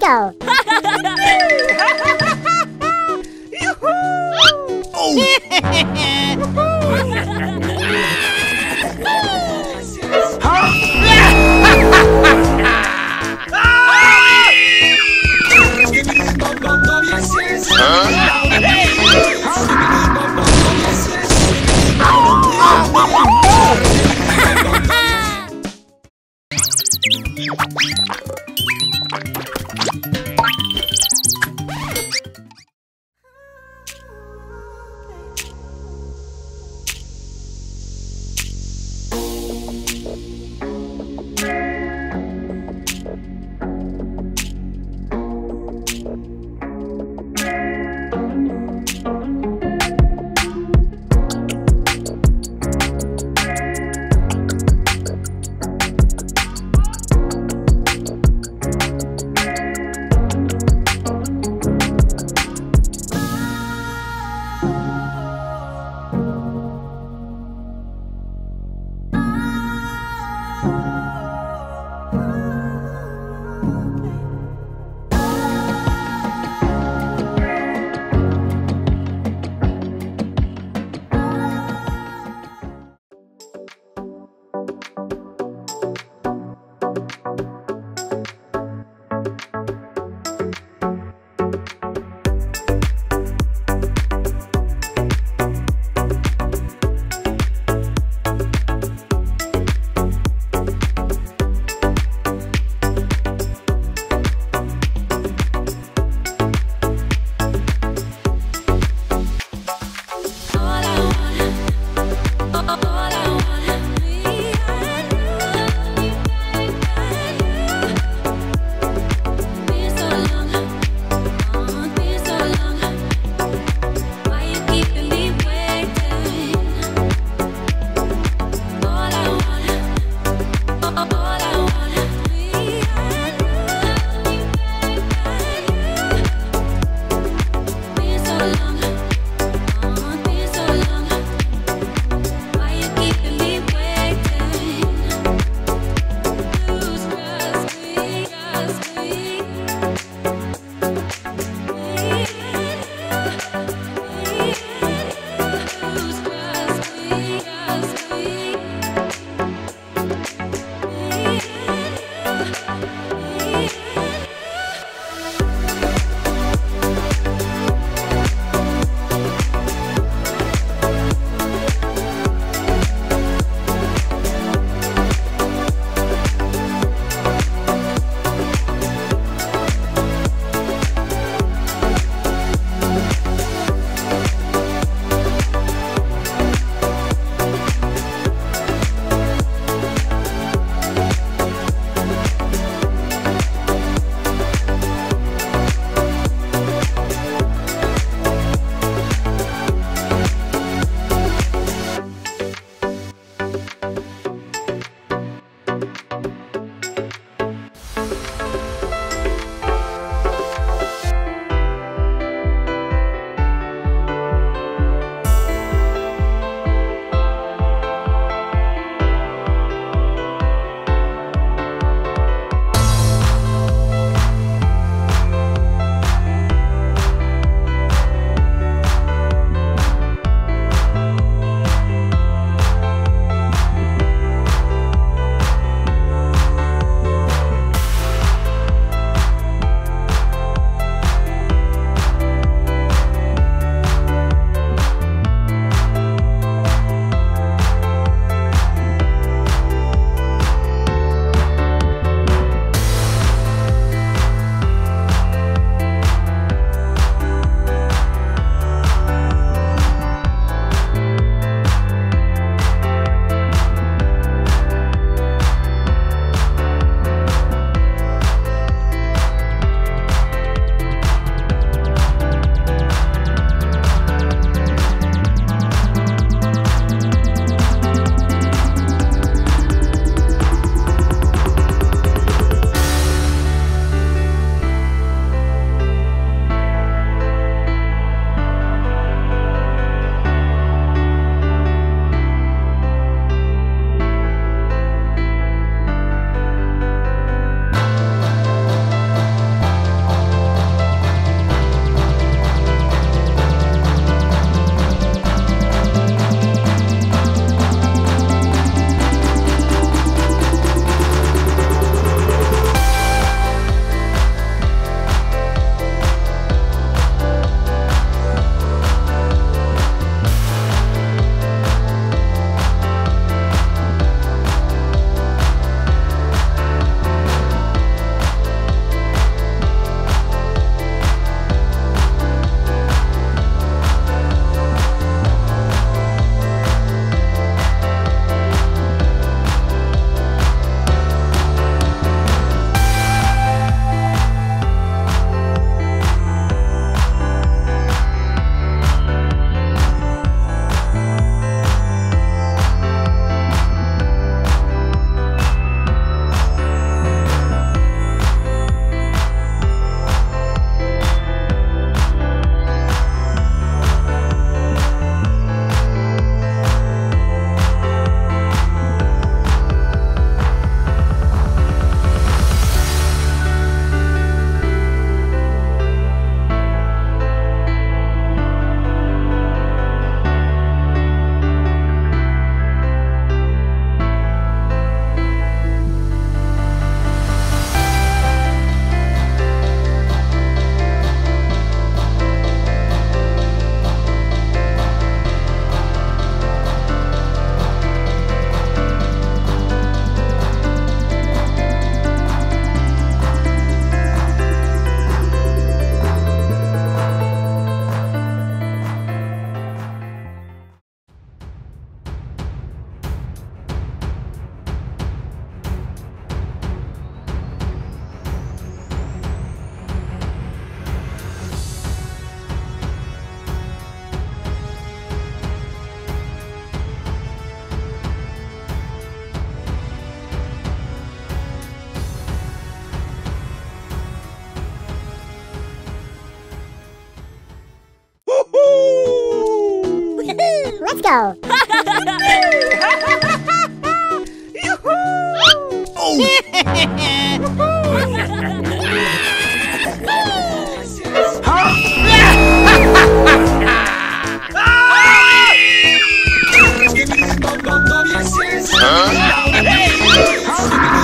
Let's go. go. Huh?